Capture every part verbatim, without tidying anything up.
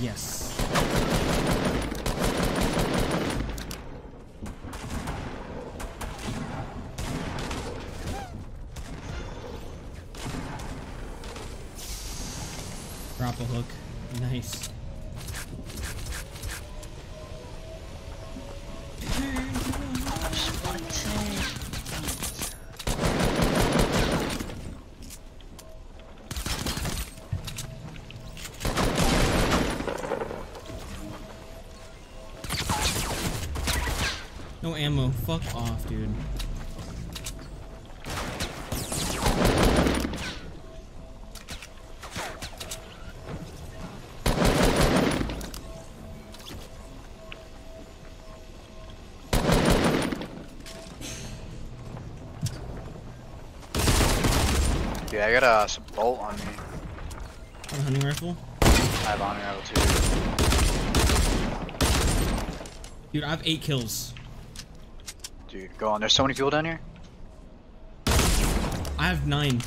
Yes. Drop a hook. Nice. No ammo. Fuck off, dude. Dude, I got uh, some bolt on me. A hunting rifle? I have a hunting rifle too. Dude, I have eight kills. Dude, go on. There's so many people down here. I have nine.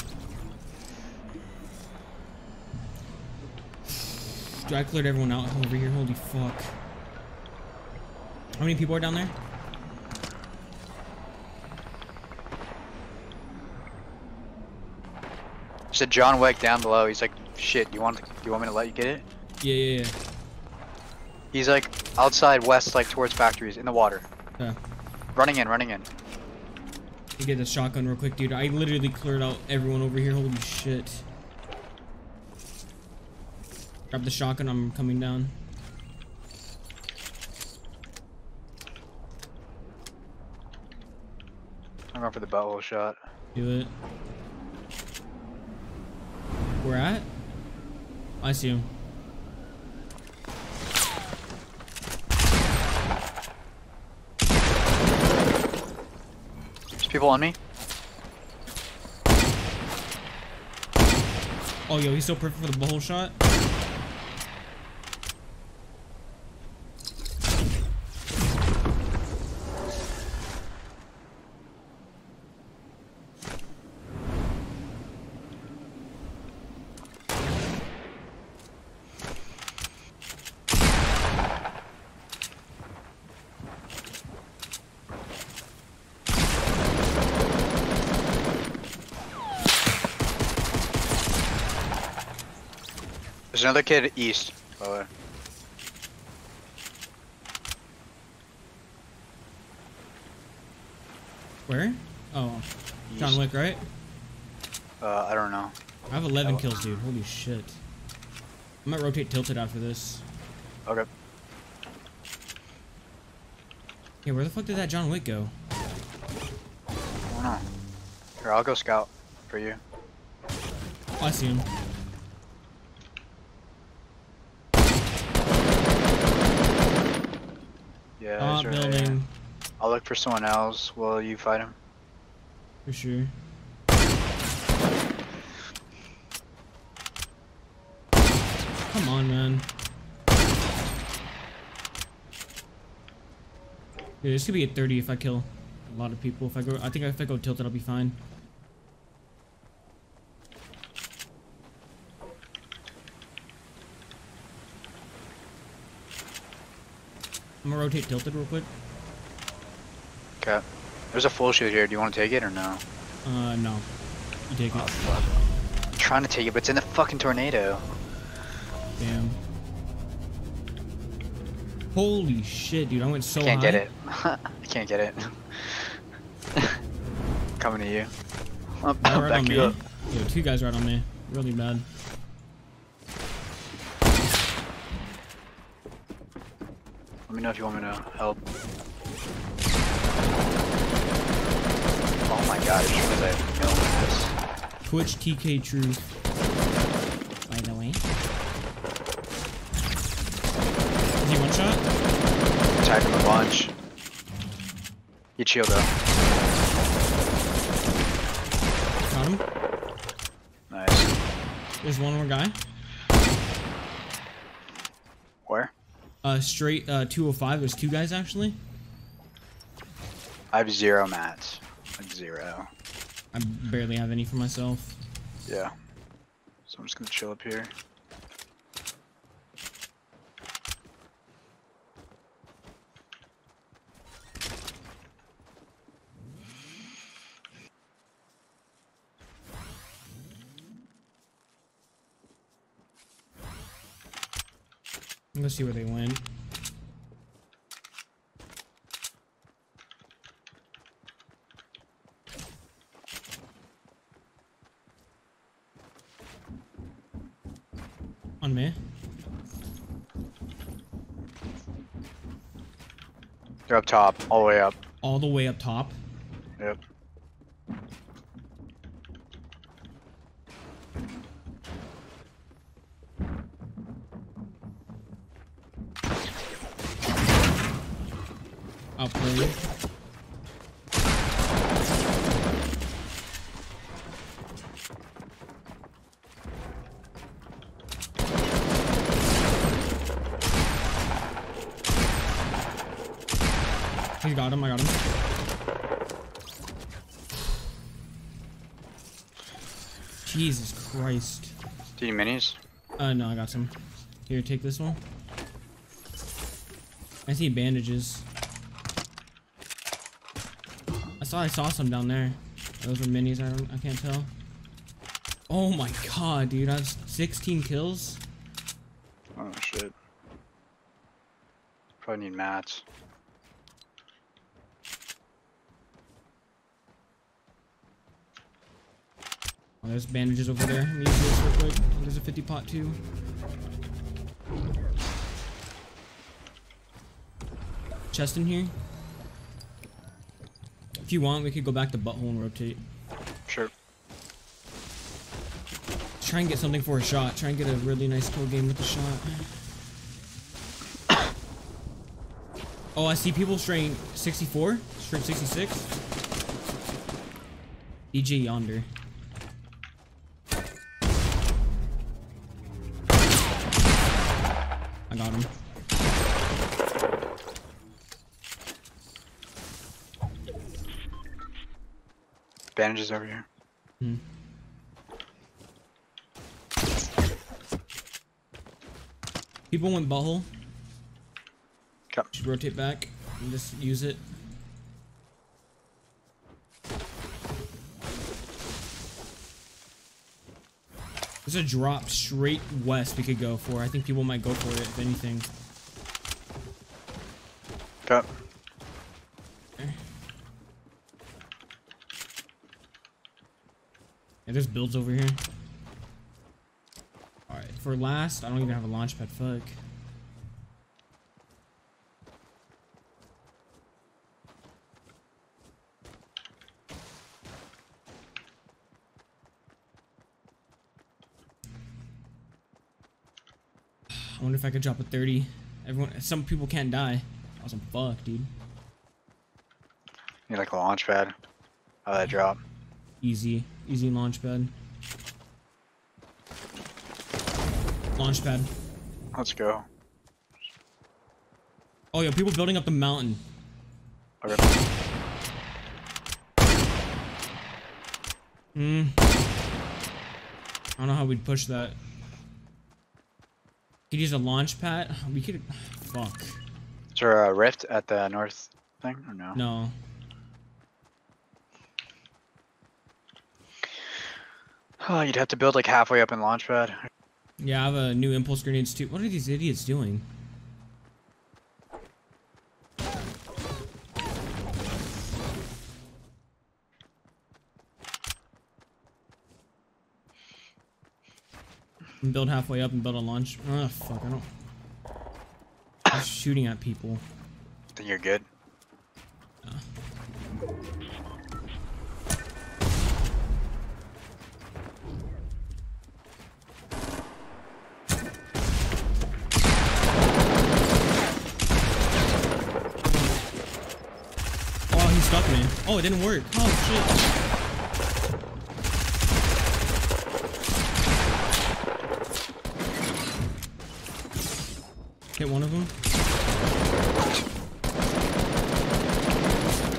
Dude, I cleared everyone out over here. Holy fuck. How many people are down there? Said John Wick down below. He's like, shit, you want do you want me to let you get it? Yeah, yeah, yeah. He's like outside west, like towards factories, in the water. Yeah. Running in, running in. You get the shotgun real quick, dude. I literally cleared out everyone over here. Holy shit. Grab the shotgun, I'm coming down. I'm going for the butt hole shot. Do it. We're at? I see him. There's people on me. Oh, yo, he's so perfect for the butthole shot. There's another kid east. Oh, where? Oh, east. John Wick, right? Uh, I don't know. I have eleven kills, dude. Holy shit! I might rotate tilted after this. Okay. Yeah, where the fuck did that John Wick go? I don't know. Here, I'll go scout for you. Oh, I see him. Yeah, he's right here. I'll look for someone else while you fight him. For sure. Come on, man. Dude, this could be a thirty if I kill a lot of people. If I go, I think if I go tilted, I'll be fine. I'm gonna rotate tilted real quick. Okay. There's a full shield here. Do you want to take it or no? Uh, no. You take oh, it. Fuck. I'm trying to take it, but it's in the fucking tornado. Damn. Holy shit, dude. I went so high. Can't get it. I can't get it. Coming to you. I'm right back you up. Yo, two guys right on me. Really bad. Let me know if you want me to help. Oh my god, as soon as I know this. Twitch T K Truth. By the way. Is he one shot? Attack him a bunch. Get shield up. Got him. Nice. There's one more guy. Where? Uh, straight, uh, two oh five. There's two guys, actually. I have zero mats. Like, zero. I barely have any for myself. Yeah. So I'm just gonna chill up here. Let's see where they went. On me. They're up top, all the way up. All the way up top? Yep. I'll play you. I got him, I got him. Jesus Christ. Do you minis? Uh, no, I got some. Here, take this one. I see bandages. I saw I saw some down there. Those were minis, I don't I can't tell. Oh my god, dude, I have sixteen kills. Oh shit. Probably need mats. Oh, there's bandages over there. Let me use this real quick. There's a fifty pot too. Chest in here. If you want, we could go back to butthole and rotate. Sure. Try and get something for a shot. Try and get a really nice kill game with the shot. Oh, I see people strain sixty-four, strain sixty-six. D J yonder. I got him. Bandages over here. Hmm. People went butthole. Come. Should rotate back and just use it. There's a drop straight west we could go for. I think people might go for it, if anything. Cut. There. Yeah, there's builds over here. Alright, for last, I don't even have a launch pad. Fuck. I wonder if I could drop a thirty. Everyone, some people can't die. I was like, fuck, dude. Need like a launch pad. How'd that drop? Easy. Easy launch pad. Launch pad. Let's go. Oh, yo, people building up the mountain. Okay. Hmm. I don't know how we'd push that. Could use a launch pad. We could. Fuck. Is there a rift at the north thing or no? No. Oh, you'd have to build like halfway up in launch pad. Yeah, I have a new impulse grenades too. What are these idiots doing? Build halfway up and build a launch. Oh fuck, I don't. I'm shooting at people. Then you're good. Uh. Oh, he stuck me. Oh, it didn't work. Oh shit. Hit one of them.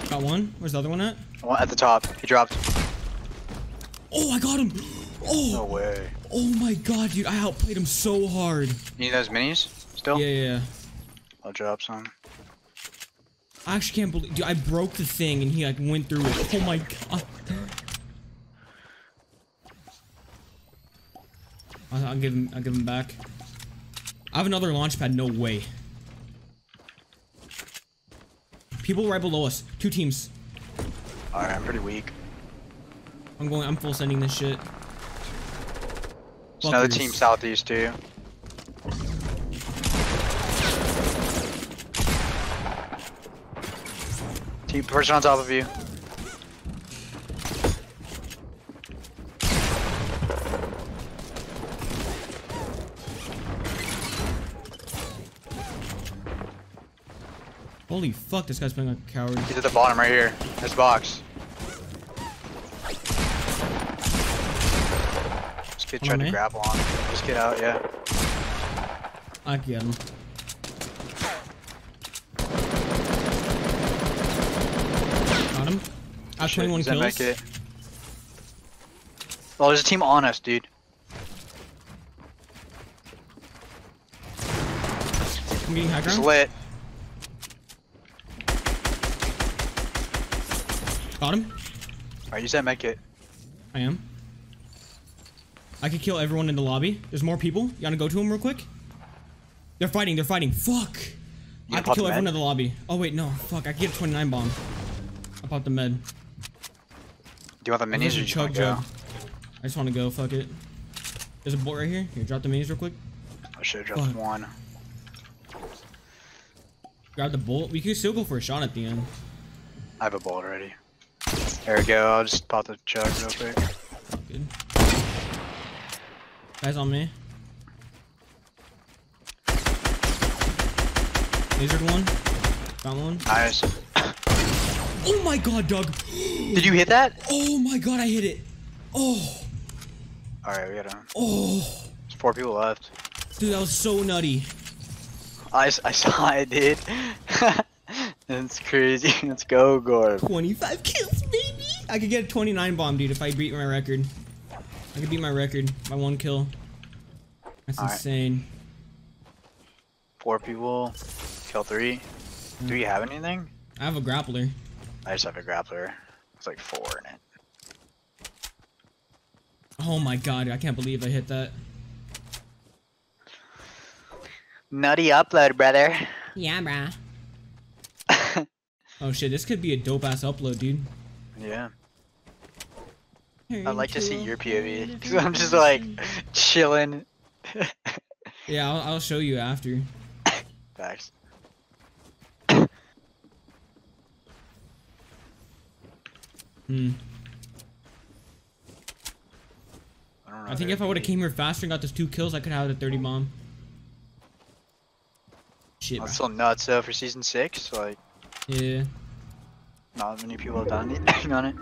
Got one. Where's the other one at? One at the top. He dropped. Oh, I got him. Oh. No way. Oh my god, dude. I outplayed him so hard. You need those minis still? Yeah, yeah. I'll drop some. I actually can't believe, dude, I broke the thing and he like went through it. Oh my god. I'll, I'll give him. I'll give him back. I have another launch pad. No way. People right below us. Two teams. Alright, I'm pretty weak. I'm going. I'm full sending this shit. There's another team southeast too. Team person on top of you. Holy fuck, this guy's playing like a coward. He's at the bottom right here. This box. This kid tried to grab on. Just get out, yeah. I get him. Got him. I have twenty-one kills. Make it. Oh, there's a team on us, dude. I'm getting high ground. It's lit. Got him. Alright, use that med kit. I am. I could kill everyone in the lobby. There's more people. You wanna go to them real quick? They're fighting, they're fighting. Fuck! I could kill everyone in the lobby. Oh wait, no. Fuck, I could get a twenty-nine bomb. I popped the med. Do you want the minis or you wanna go? I just wanna go, fuck it. There's a bolt right here. Here, drop the minis real quick. I should've dropped one. Grab the bolt. We could still go for a shot at the end. I have a bolt already. There we go, I'll just pop the chug real quick. Good. Guys on me. Lasered one. Found one. Nice. Oh my god, Doug! Did you hit that? Oh my god, I hit it! Oh! Alright, we gotta... Oh! There's four people left. Dude, that was so nutty. I, I saw it, dude. That's crazy. Let's go, Gorb. twenty-five kills, baby! I could get a twenty-nine bomb, dude, if I beat my record. I could beat my record by one kill. That's all insane. Right. Four people. Kill three. Yeah. Do we have anything? I have a grappler. I just have a grappler. It's like four in it. Oh my god, I can't believe I hit that. Nutty upload, brother. Yeah, brah. Oh shit, this could be a dope ass upload, dude. Yeah. I'd like to see your P O V, because I'm just like chilling. Yeah, I'll, I'll show you after. Thanks. Hmm. I don't know. I think if I would have came here faster and got those two kills, I could have had a thirty bomb. Shit. That's still nuts though for season six, like. Yeah. Not many people have done anything on it.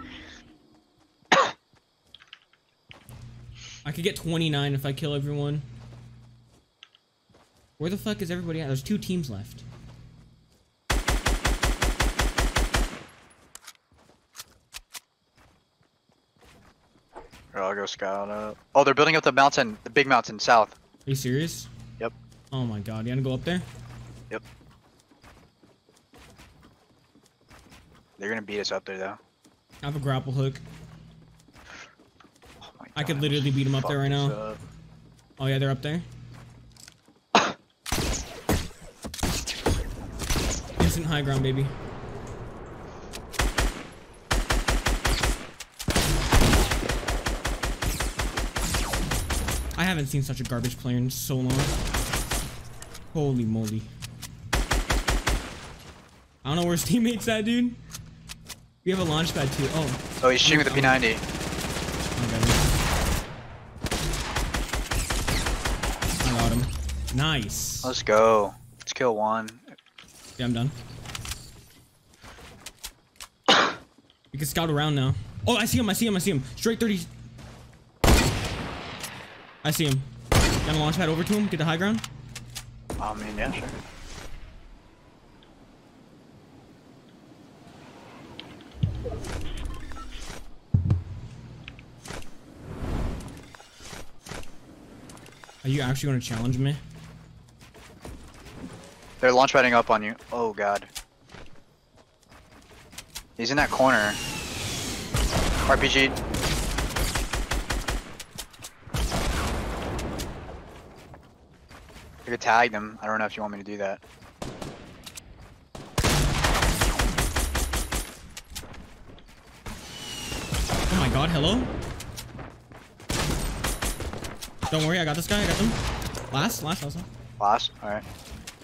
I could get twenty-nine if I kill everyone. Where the fuck is everybody at? There's two teams left. Here, I'll go scout up. Oh, they're building up the mountain, the big mountain south. Are you serious? Yep. Oh my god, you wanna go up there? Yep. They're gonna beat us up there though. I have a grapple hook. Oh my god, I could literally beat them up there right now. Up. Oh yeah, they're up there. Instant high ground, baby. I haven't seen such a garbage player in so long. Holy moly. I don't know where his teammate's at, dude. We have a launch pad too. Oh. Oh, he's shooting with the P ninety. Okay. I got him. Nice. Let's go. Let's kill one. Yeah, I'm done. We can scout around now. Oh, I see him. I see him. I see him. Straight thirty. I see him. Got a launch pad over to him. Get the high ground. Oh, man. Yeah, sure. Are you actually gonna challenge me? They're launch padding up on you. Oh god. He's in that corner. R P G'd. I could tag them. I don't know if you want me to do that. Oh my god, hello? Don't worry, I got this guy, I got them. Last, last, last. Last? Alright. Do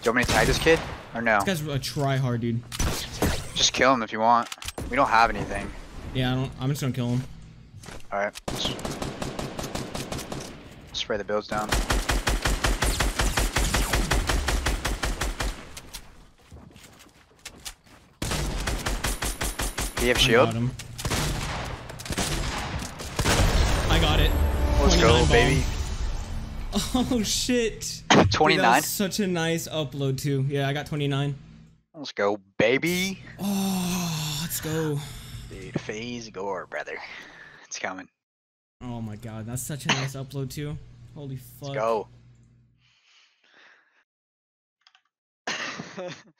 you want me to tag this kid? Or no? This guy's a try-hard, dude. Just kill him if you want. We don't have anything. Yeah, I don't, I'm just gonna kill him. Alright. Spray the builds down. Do you have shield? I got him. I got it. Let's go, baby. Oh, shit. twenty-nine? Dude, that was such a nice upload, too. Yeah, I got twenty-nine. Let's go, baby. Oh, let's go. Dude, phase gore, brother. It's coming. Oh, my God. That's such a nice upload, too. Holy fuck. Let's go.